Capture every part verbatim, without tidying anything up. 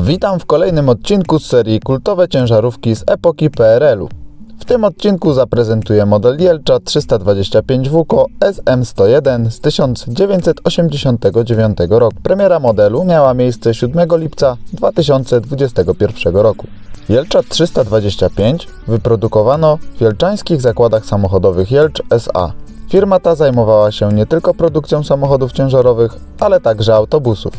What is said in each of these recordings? Witam w kolejnym odcinku z serii Kultowe ciężarówki z epoki P R L-u. W tym odcinku zaprezentuję model Jelcza trzysta dwadzieścia pięć WUKO S M sto jeden z tysiąc dziewięćset osiemdziesiątego dziewiątego roku. Premiera modelu miała miejsce siódmego lipca dwa tysiące dwudziestego pierwszego roku. Jelcza trzysta dwadzieścia pięć wyprodukowano w Jelczańskich Zakładach Samochodowych Jelcz S A. Firma ta zajmowała się nie tylko produkcją samochodów ciężarowych, ale także autobusów.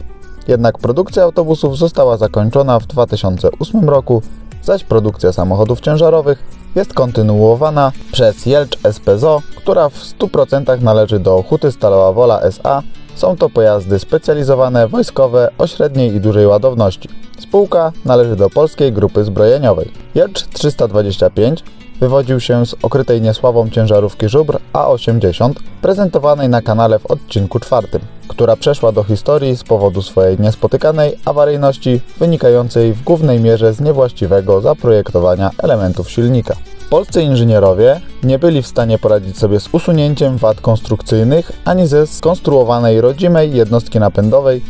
Jednak produkcja autobusów została zakończona w dwa tysiące ósmym roku, zaś produkcja samochodów ciężarowych jest kontynuowana przez Jelcz S P Z O, która w stu procentach należy do Huty Stalowa Wola S A. Są to pojazdy specjalizowane, wojskowe, o średniej i dużej ładowności. Spółka należy do Polskiej Grupy Zbrojeniowej. Jelcz trzysta dwadzieścia pięć wywodził się z okrytej niesławą ciężarówki Żubr A osiemdziesiąt, prezentowanej na kanale w odcinku czwartym, która przeszła do historii z powodu swojej niespotykanej awaryjności wynikającej w głównej mierze z niewłaściwego zaprojektowania elementów silnika. Polscy inżynierowie nie byli w stanie poradzić sobie z usunięciem wad konstrukcyjnych ani ze skonstruowanej rodzimej jednostki napędowej,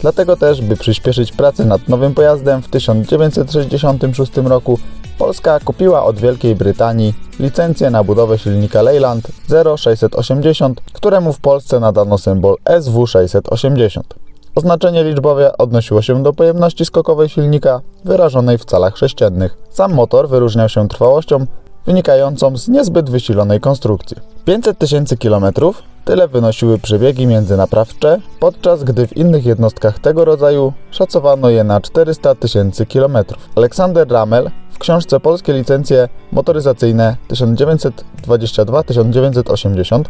dlatego też, by przyspieszyć pracę nad nowym pojazdem, w tysiąc dziewięćset sześćdziesiątym szóstym roku Polska kupiła od Wielkiej Brytanii licencję na budowę silnika Leyland zero sześćset osiemdziesiąt, któremu w Polsce nadano symbol S W sześćset osiemdziesiąt. Oznaczenie liczbowe odnosiło się do pojemności skokowej silnika wyrażonej w calach sześciennych. Sam motor wyróżniał się trwałością wynikającą z niezbyt wysilonej konstrukcji. pięćset tysięcy kilometrów tyle wynosiły przebiegi międzynaprawcze, podczas gdy w innych jednostkach tego rodzaju szacowano je na czterysta tysięcy kilometrów. Aleksander Ramel w książce Polskie licencje motoryzacyjne tysiąc dziewięćset dwadzieścia dwa do tysiąc dziewięćset osiemdziesiąt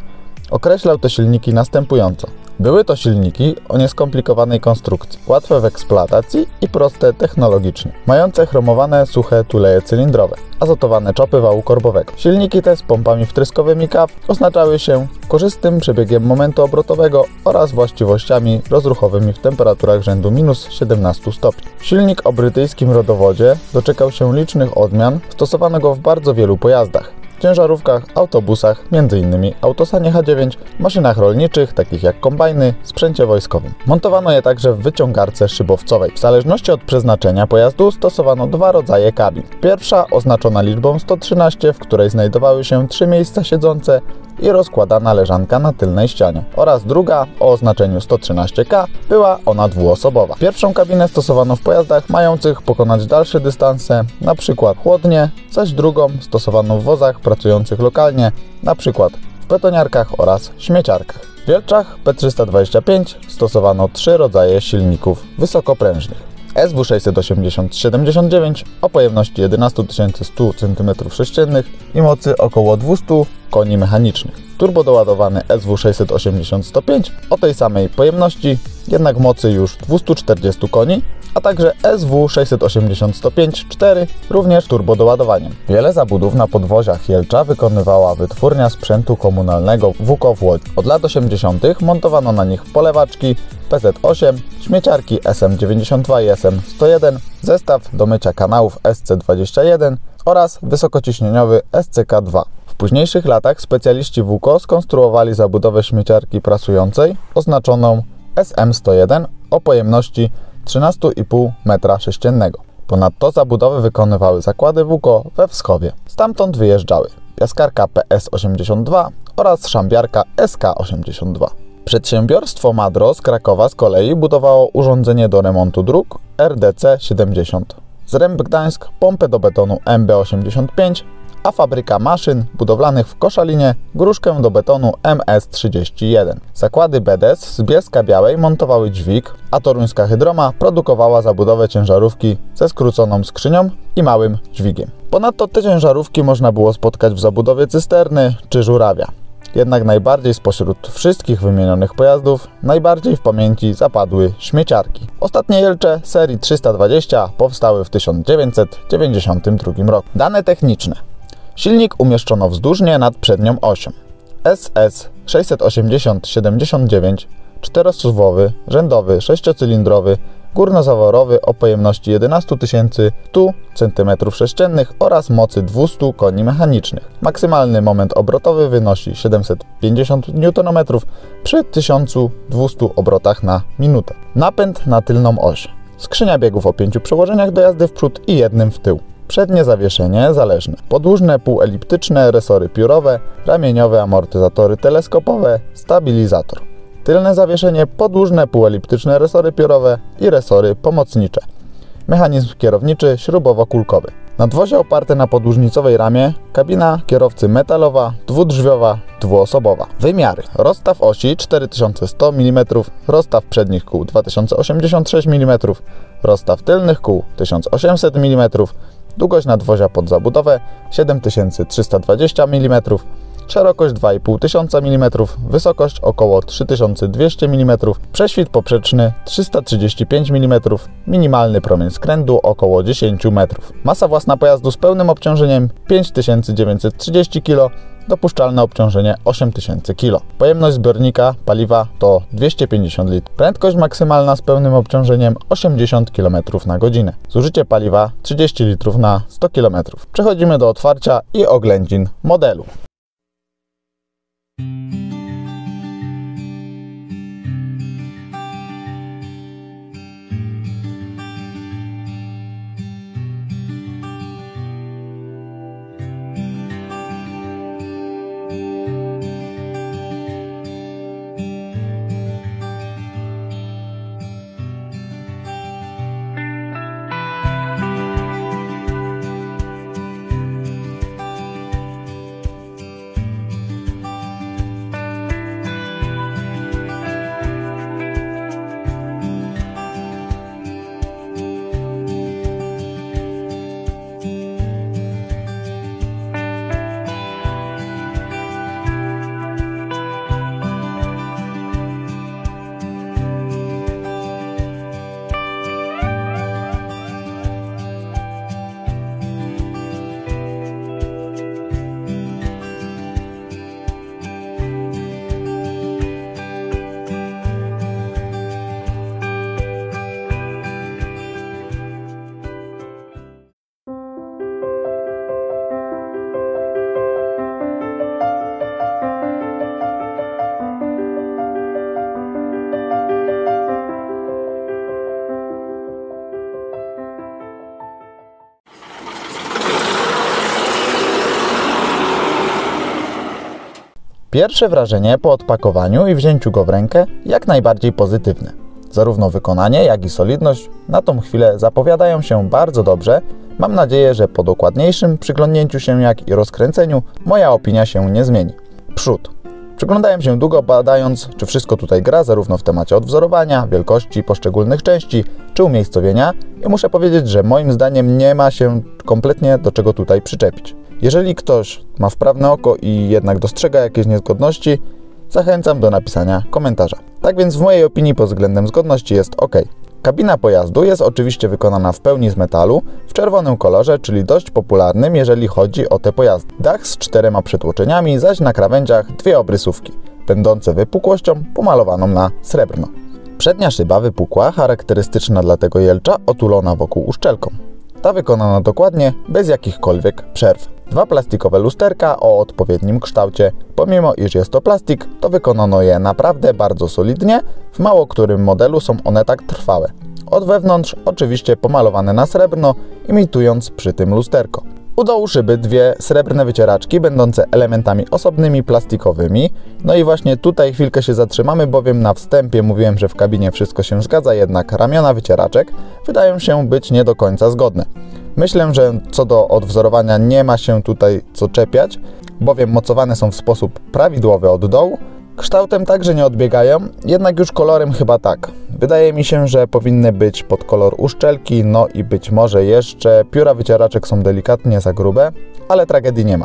określał te silniki następująco. Były to silniki o nieskomplikowanej konstrukcji, łatwe w eksploatacji i proste technologicznie, mające chromowane, suche tuleje cylindrowe, azotowane czopy wału korbowego. Silniki te z pompami wtryskowymi K A W oznaczały się korzystnym przebiegiem momentu obrotowego oraz właściwościami rozruchowymi w temperaturach rzędu minus siedemnastu stopni. Silnik o brytyjskim rodowodzie doczekał się licznych odmian, stosowano go w bardzo wielu pojazdach. Ciężarówkach, autobusach, między innymi autosanie H dziewięć, maszynach rolniczych, takich jak kombajny, sprzęcie wojskowym. Montowano je także w wyciągarce szybowcowej. W zależności od przeznaczenia pojazdu stosowano dwa rodzaje kabin. Pierwsza oznaczona liczbą sto trzynaście, w której znajdowały się trzy miejsca siedzące i rozkładana leżanka na tylnej ścianie, oraz druga o oznaczeniu sto trzynaście K, była ona dwuosobowa. Pierwszą kabinę stosowano w pojazdach mających pokonać dalsze dystanse, np. chłodnie, zaś drugą stosowano w wozach pracujących lokalnie, np. w betoniarkach oraz śmieciarkach. W Jelczach P trzysta dwadzieścia pięć stosowano trzy rodzaje silników wysokoprężnych. S W sześćset osiemdziesiąt siedemdziesiąt dziewięć o pojemności jedenaście tysięcy sto centymetrów sześciennych i mocy około dwustu koni mechanicznych. Turbodoładowany S W sześćset osiemdziesiąt sto pięć o tej samej pojemności, jednak mocy już dwustu czterdziestu koni, a także S W sześćset osiemdziesiąt sto pięć cztery również turbodoładowaniem. Wiele zabudów na podwoziach Jelcza wykonywała wytwórnia sprzętu komunalnego WUKO w Łodzi. Od lat osiemdziesiątych montowano na nich polewaczki, P Z osiem, śmieciarki S M dziewięćdziesiąt dwa i S M sto jeden, zestaw do mycia kanałów S C dwadzieścia jeden oraz wysokociśnieniowy S C K dwa. W późniejszych latach specjaliści WUKO skonstruowali zabudowę śmieciarki prasującej oznaczoną S M sto jeden o pojemności trzynaście i pół metra sześciennego. Ponadto zabudowy wykonywały zakłady WUKO we Wschowie. Stamtąd wyjeżdżały piaskarka P S osiemdziesiąt dwa oraz szambiarka S K osiemdziesiąt dwa. Przedsiębiorstwo Madro z Krakowa z kolei budowało urządzenie do remontu dróg R D C siedemdziesiąt, z Remb Gdańsk pompę do betonu M B osiemdziesiąt pięć, a fabryka maszyn budowlanych w Koszalinie gruszkę do betonu M S trzydzieści jeden. Zakłady BEDES z Bielska Białej montowały dźwig, a toruńska Hydroma produkowała zabudowę ciężarówki ze skróconą skrzynią i małym dźwigiem. Ponadto te ciężarówki można było spotkać w zabudowie cysterny czy żurawia. Jednak najbardziej spośród wszystkich wymienionych pojazdów najbardziej w pamięci zapadły śmieciarki. Ostatnie Jelcze serii trzysta dwadzieścia powstały w tysiąc dziewięćset dziewięćdziesiątym drugim roku. Dane techniczne. Silnik umieszczono wzdłużnie nad przednią osią. S S sześćset osiemdziesiąt siedemdziesiąt dziewięć, czterosuwowy, rzędowy, sześciocylindrowy, górnozaworowy o pojemności jedenaście tysięcy sto centymetrów sześciennych oraz mocy dwustu koni mechanicznych. Maksymalny moment obrotowy wynosi siedemset pięćdziesiąt niutonometrów przy tysiącu dwustu obrotach na minutę. Napęd na tylną oś. Skrzynia biegów o pięciu przełożeniach do jazdy w przód i jednym w tył. Przednie zawieszenie zależne, podłużne, półeliptyczne, resory piórowe, ramieniowe amortyzatory teleskopowe, stabilizator. Tylne zawieszenie, podłużne, półeliptyczne, resory piórowe i resory pomocnicze. Mechanizm kierowniczy śrubowo-kulkowy. Nadwozie oparte na podłużnicowej ramie, kabina kierowcy metalowa, dwudrzwiowa, dwuosobowa. Wymiary. Rozstaw osi cztery tysiące sto milimetrów, rozstaw przednich kół dwa tysiące osiemdziesiąt sześć milimetrów, rozstaw tylnych kół tysiąc osiemset milimetrów, długość nadwozia pod zabudowę siedem tysięcy trzysta dwadzieścia milimetrów, szerokość dwa i pół tysiąca milimetrów, wysokość około trzy tysiące dwieście milimetrów, prześwit poprzeczny trzysta trzydzieści pięć milimetrów, minimalny promień skrętu około dziesięć metrów. Masa własna pojazdu z pełnym obciążeniem pięć tysięcy dziewięćset trzydzieści kilogramów, dopuszczalne obciążenie osiem tysięcy kilogramów. Pojemność zbiornika paliwa to dwieście pięćdziesiąt litrów. Prędkość maksymalna z pełnym obciążeniem osiemdziesiąt kilometrów na godzinę. Zużycie paliwa trzydzieści litrów na sto kilometrów. Przechodzimy do otwarcia i oględzin modelu. Pierwsze wrażenie po odpakowaniu i wzięciu go w rękę jak najbardziej pozytywne. Zarówno wykonanie, jak i solidność na tą chwilę zapowiadają się bardzo dobrze. Mam nadzieję, że po dokładniejszym przyglądnięciu się, jak i rozkręceniu, moja opinia się nie zmieni. Przód. Przyglądałem się długo, badając, czy wszystko tutaj gra, zarówno w temacie odwzorowania, wielkości poszczególnych części, czy umiejscowienia, i muszę powiedzieć, że moim zdaniem nie ma się kompletnie do czego tutaj przyczepić. Jeżeli ktoś ma wprawne oko i jednak dostrzega jakieś niezgodności, zachęcam do napisania komentarza. Tak więc w mojej opinii pod względem zgodności jest ok. Kabina pojazdu jest oczywiście wykonana w pełni z metalu, w czerwonym kolorze, czyli dość popularnym, jeżeli chodzi o te pojazdy. Dach z czterema przetłoczeniami, zaś na krawędziach dwie obrysówki, będące wypukłością pomalowaną na srebrno. Przednia szyba wypukła, charakterystyczna dla tego Jelcza, otulona wokół uszczelką. Ta wykonana dokładnie, bez jakichkolwiek przerw. Dwa plastikowe lusterka o odpowiednim kształcie. Pomimo iż jest to plastik, to wykonano je naprawdę bardzo solidnie. W mało którym modelu są one tak trwałe. Od wewnątrz oczywiście pomalowane na srebrno, imitując przy tym lusterko. U dołu szyby dwie srebrne wycieraczki będące elementami osobnymi, plastikowymi. No i właśnie tutaj chwilkę się zatrzymamy, bowiem na wstępie mówiłem, że w kabinie wszystko się zgadza, jednak ramiona wycieraczek wydają się być nie do końca zgodne. Myślę, że co do odwzorowania nie ma się tutaj co czepiać, bowiem mocowane są w sposób prawidłowy od dołu. Kształtem także nie odbiegają, jednak już kolorem chyba tak. Wydaje mi się, że powinny być pod kolor uszczelki, no i być może jeszcze pióra wycieraczek są delikatnie za grube, ale tragedii nie ma.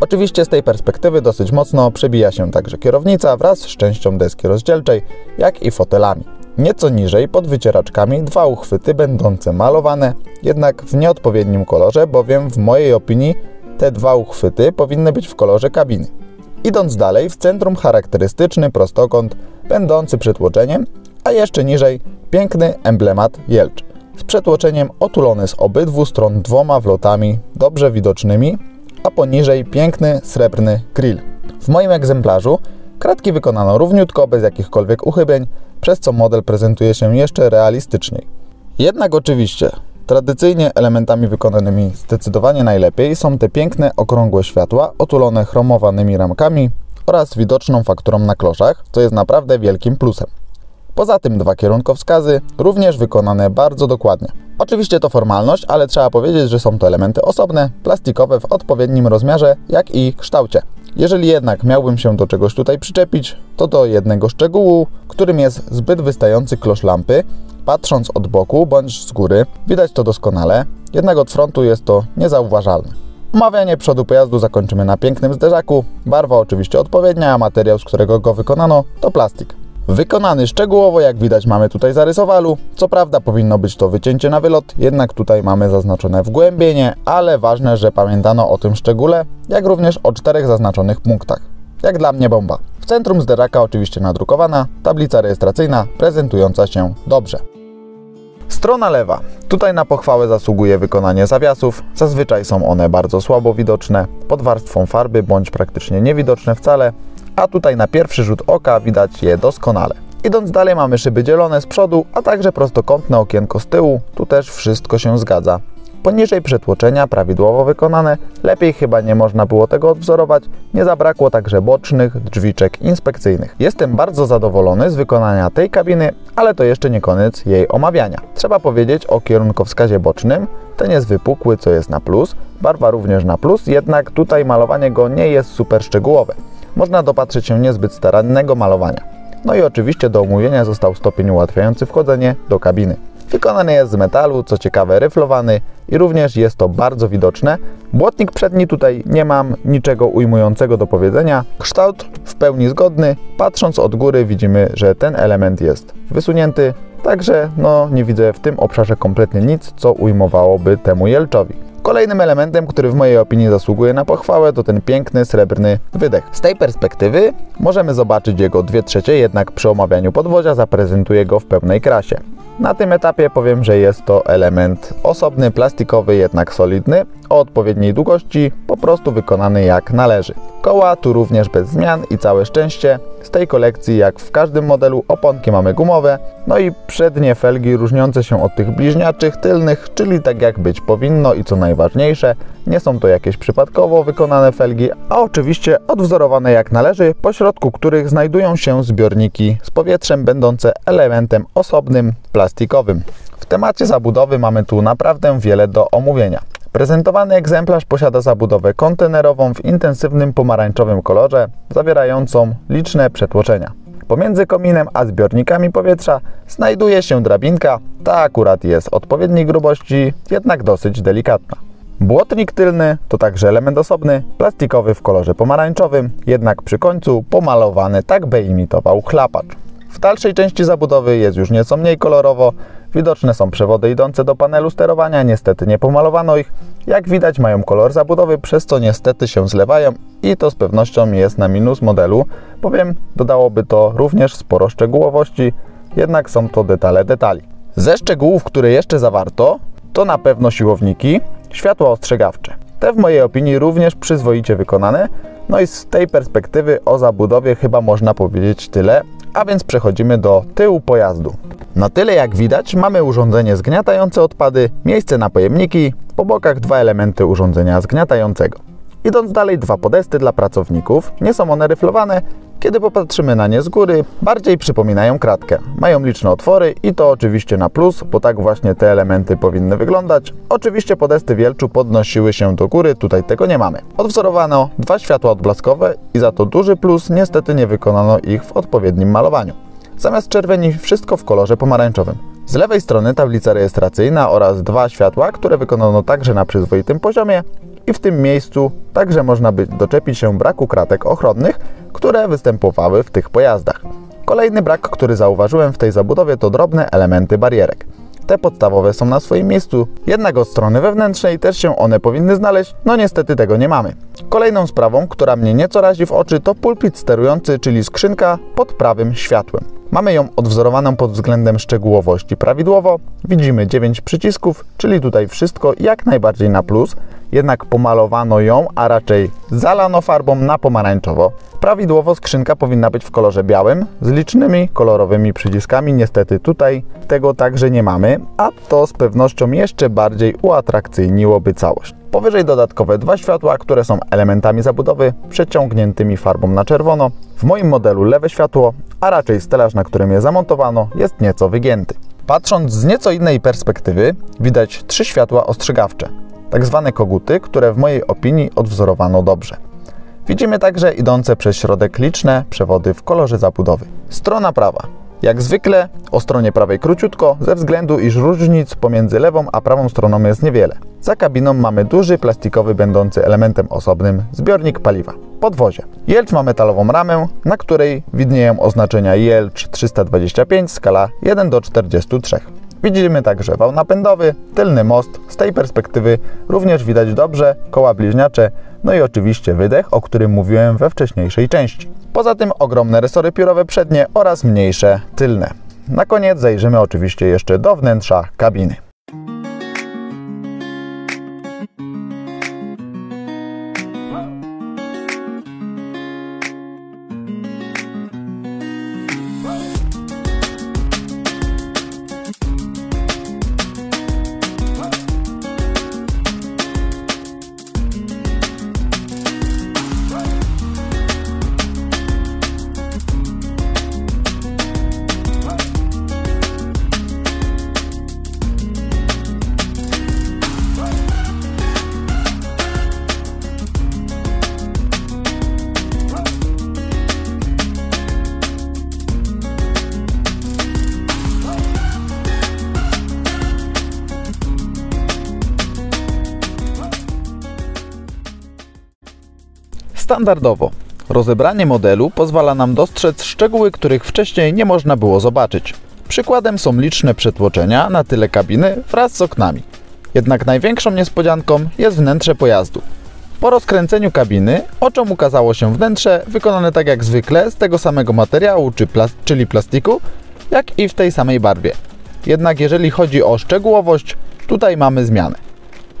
Oczywiście z tej perspektywy dosyć mocno przebija się także kierownica wraz z częścią deski rozdzielczej, jak i fotelami. Nieco niżej pod wycieraczkami dwa uchwyty będące malowane, jednak w nieodpowiednim kolorze, bowiem w mojej opinii te dwa uchwyty powinny być w kolorze kabiny. Idąc dalej, w centrum charakterystyczny prostokąt będący przetłoczeniem, a jeszcze niżej piękny emblemat Jelcz z przetłoczeniem otulony z obydwu stron dwoma wlotami dobrze widocznymi, a poniżej piękny srebrny grill. W moim egzemplarzu kratki wykonano równiutko, bez jakichkolwiek uchybień, przez co model prezentuje się jeszcze realistyczniej. Jednak oczywiście tradycyjnie elementami wykonanymi zdecydowanie najlepiej są te piękne, okrągłe światła otulone chromowanymi ramkami oraz widoczną fakturą na kloszach, co jest naprawdę wielkim plusem. Poza tym dwa kierunkowskazy, również wykonane bardzo dokładnie. Oczywiście to formalność, ale trzeba powiedzieć, że są to elementy osobne, plastikowe w odpowiednim rozmiarze, jak i kształcie. Jeżeli jednak miałbym się do czegoś tutaj przyczepić, to do jednego szczegółu, którym jest zbyt wystający klosz lampy. Patrząc od boku bądź z góry, widać to doskonale, jednak od frontu jest to niezauważalne. Omawianie przodu pojazdu zakończymy na pięknym zderzaku, barwa oczywiście odpowiednia, a materiał, z którego go wykonano, to plastik. Wykonany szczegółowo, jak widać, mamy tutaj zarys owalu. Co prawda powinno być to wycięcie na wylot, jednak tutaj mamy zaznaczone wgłębienie, ale ważne, że pamiętano o tym szczególe, jak również o czterech zaznaczonych punktach. Jak dla mnie bomba. W centrum zderaka oczywiście nadrukowana tablica rejestracyjna prezentująca się dobrze. Strona lewa. Tutaj na pochwałę zasługuje wykonanie zawiasów. Zazwyczaj są one bardzo słabo widoczne, pod warstwą farby bądź praktycznie niewidoczne wcale, a tutaj na pierwszy rzut oka widać je doskonale. Idąc dalej mamy szyby dzielone z przodu, a także prostokątne okienko z tyłu. Tu też wszystko się zgadza. Poniżej przetłoczenia prawidłowo wykonane, lepiej chyba nie można było tego odwzorować, nie zabrakło także bocznych drzwiczek inspekcyjnych. Jestem bardzo zadowolony z wykonania tej kabiny, ale to jeszcze nie koniec jej omawiania. Trzeba powiedzieć o kierunkowskazie bocznym, ten jest wypukły, co jest na plus, barwa również na plus, jednak tutaj malowanie go nie jest super szczegółowe. Można dopatrzyć się niezbyt starannego malowania. No i oczywiście do omówienia został stopień ułatwiający wchodzenie do kabiny. Wykonany jest z metalu, co ciekawe ryflowany i również jest to bardzo widoczne. Błotnik przedni tutaj nie mam niczego ujmującego do powiedzenia. Kształt w pełni zgodny. Patrząc od góry widzimy, że ten element jest wysunięty. Także no, nie widzę w tym obszarze kompletnie nic, co ujmowałoby temu Jelczowi. Kolejnym elementem, który w mojej opinii zasługuje na pochwałę, to ten piękny, srebrny wydech. Z tej perspektywy możemy zobaczyć jego dwie trzecie, jednak przy omawianiu podwozia zaprezentuję go w pełnej krasie. Na tym etapie powiem, że jest to element osobny, plastikowy, jednak solidny, o odpowiedniej długości, po prostu wykonany jak należy. Koła tu również bez zmian i całe szczęście. Z tej kolekcji, jak w każdym modelu, oponki mamy gumowe, no i przednie felgi różniące się od tych bliźniaczych, tylnych, czyli tak jak być powinno i co najważniejsze, nie są to jakieś przypadkowo wykonane felgi, a oczywiście odwzorowane jak należy, pośrodku których znajdują się zbiorniki z powietrzem będące elementem osobnym, plastikowym. W temacie zabudowy mamy tu naprawdę wiele do omówienia. Prezentowany egzemplarz posiada zabudowę kontenerową w intensywnym pomarańczowym kolorze, zawierającą liczne przetłoczenia. Pomiędzy kominem a zbiornikami powietrza znajduje się drabinka, ta akurat jest odpowiedniej grubości, jednak dosyć delikatna. Błotnik tylny to także element osobny, plastikowy w kolorze pomarańczowym, jednak przy końcu pomalowany tak, by imitował chlapacz. W dalszej części zabudowy jest już nieco mniej kolorowo, widoczne są przewody idące do panelu sterowania, niestety nie pomalowano ich. Jak widać mają kolor zabudowy, przez co niestety się zlewają i to z pewnością jest na minus modelu, bowiem dodałoby to również sporo szczegółowości, jednak są to detale detali. Ze szczegółów, które jeszcze zawarto, to na pewno siłowniki, światła ostrzegawcze. Te w mojej opinii również przyzwoicie wykonane, no i z tej perspektywy o zabudowie chyba można powiedzieć tyle. A więc przechodzimy do tyłu pojazdu. Na tyle jak widać mamy urządzenie zgniatające odpady, miejsce na pojemniki, po bokach dwa elementy urządzenia zgniatającego. Idąc dalej dwa podesty dla pracowników, nie są one ryflowane, kiedy popatrzymy na nie z góry bardziej przypominają kratkę. Mają liczne otwory i to oczywiście na plus, bo tak właśnie te elementy powinny wyglądać. Oczywiście podesty w Jelczu podnosiły się do góry, tutaj tego nie mamy. Odwzorowano dwa światła odblaskowe i za to duży plus, niestety nie wykonano ich w odpowiednim malowaniu. Zamiast czerwieni wszystko w kolorze pomarańczowym. Z lewej strony tablica rejestracyjna oraz dwa światła, które wykonano także na przyzwoitym poziomie i w tym miejscu także można by doczepić się braku kratek ochronnych, które występowały w tych pojazdach. Kolejny brak, który zauważyłem w tej zabudowie, to drobne elementy barierek. Te podstawowe są na swoim miejscu, jednak od strony wewnętrznej też się one powinny znaleźć, no niestety tego nie mamy. Kolejną sprawą, która mnie nieco razi w oczy, to pulpit sterujący, czyli skrzynka pod prawym światłem. Mamy ją odwzorowaną pod względem szczegółowości prawidłowo. Widzimy dziewięć przycisków, czyli tutaj wszystko jak najbardziej na plus. Jednak pomalowano ją, a raczej zalano farbą na pomarańczowo. Prawidłowo skrzynka powinna być w kolorze białym, z licznymi kolorowymi przyciskami. Niestety tutaj tego także nie mamy, a to z pewnością jeszcze bardziej uatrakcyjniłoby całość. Powyżej dodatkowe dwa światła, które są elementami zabudowy, przeciągniętymi farbą na czerwono. W moim modelu lewe światło, a raczej stelaż, na którym je zamontowano, jest nieco wygięty. Patrząc z nieco innej perspektywy, widać trzy światła ostrzegawcze, tak zwane koguty, które w mojej opinii odwzorowano dobrze. Widzimy także idące przez środek liczne przewody w kolorze zabudowy. Strona prawa. Jak zwykle o stronie prawej króciutko, ze względu iż różnic pomiędzy lewą a prawą stroną jest niewiele. Za kabiną mamy duży plastikowy, będący elementem osobnym, zbiornik paliwa. Podwozie. Jelcz ma metalową ramę, na której widnieją oznaczenia Jelcz trzysta dwadzieścia pięć, skala jeden do czterdziestu trzech. Widzimy także wał napędowy, tylny most, z tej perspektywy również widać dobrze, koła bliźniacze, no i oczywiście wydech, o którym mówiłem we wcześniejszej części. Poza tym ogromne resory piórowe przednie oraz mniejsze tylne. Na koniec zajrzymy oczywiście jeszcze do wnętrza kabiny. Standardowo rozebranie modelu pozwala nam dostrzec szczegóły, których wcześniej nie można było zobaczyć. Przykładem są liczne przetłoczenia na tyle kabiny wraz z oknami. Jednak największą niespodzianką jest wnętrze pojazdu. Po rozkręceniu kabiny oczom ukazało się wnętrze wykonane tak jak zwykle z tego samego materiału, czy plas- czyli plastiku, jak i w tej samej barwie. Jednak jeżeli chodzi o szczegółowość, tutaj mamy zmianę.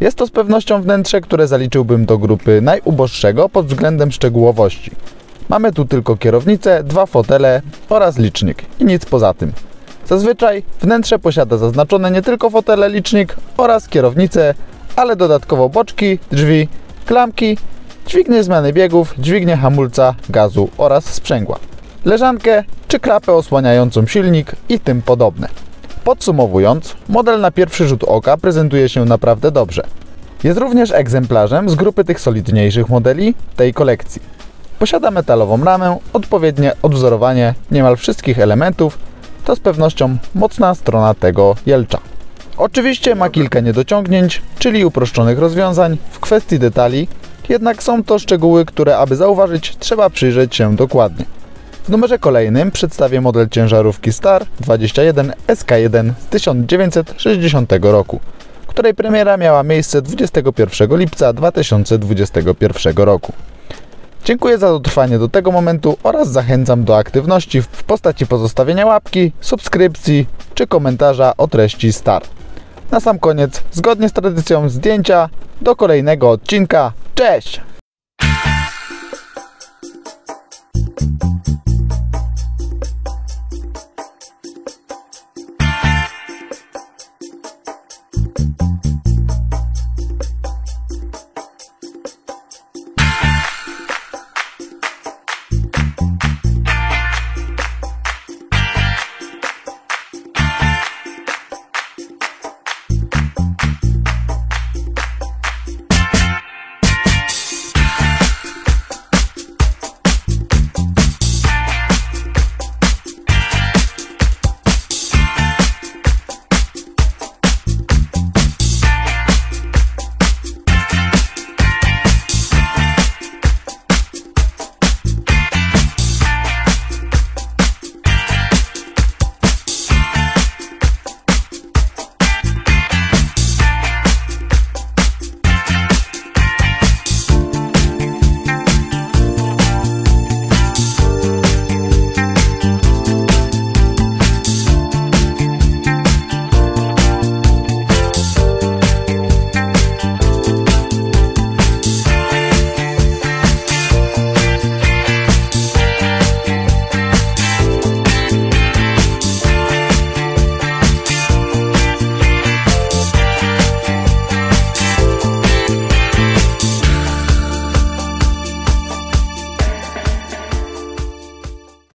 Jest to z pewnością wnętrze, które zaliczyłbym do grupy najuboższego pod względem szczegółowości. Mamy tu tylko kierownicę, dwa fotele oraz licznik i nic poza tym. Zazwyczaj wnętrze posiada zaznaczone nie tylko fotele, licznik oraz kierownicę, ale dodatkowo boczki, drzwi, klamki, dźwignię zmiany biegów, dźwignię hamulca, gazu oraz sprzęgła, leżankę czy klapę osłaniającą silnik i tym podobne. Podsumowując, model na pierwszy rzut oka prezentuje się naprawdę dobrze. Jest również egzemplarzem z grupy tych solidniejszych modeli tej kolekcji. Posiada metalową ramę, odpowiednie odwzorowanie niemal wszystkich elementów. To z pewnością mocna strona tego Jelcza. Oczywiście ma kilka niedociągnięć, czyli uproszczonych rozwiązań w kwestii detali, jednak są to szczegóły, które aby zauważyć, trzeba przyjrzeć się dokładnie. W numerze kolejnym przedstawię model ciężarówki Star dwadzieścia jeden S K jeden z tysiąc dziewięćset sześćdziesiątego roku, której premiera miała miejsce dwudziestego pierwszego lipca dwa tysiące dwudziestego pierwszego roku. Dziękuję za dotrwanie do tego momentu oraz zachęcam do aktywności w postaci pozostawienia łapki, subskrypcji czy komentarza o treści Star. Na sam koniec, zgodnie z tradycją zdjęcia, do kolejnego odcinka. Cześć!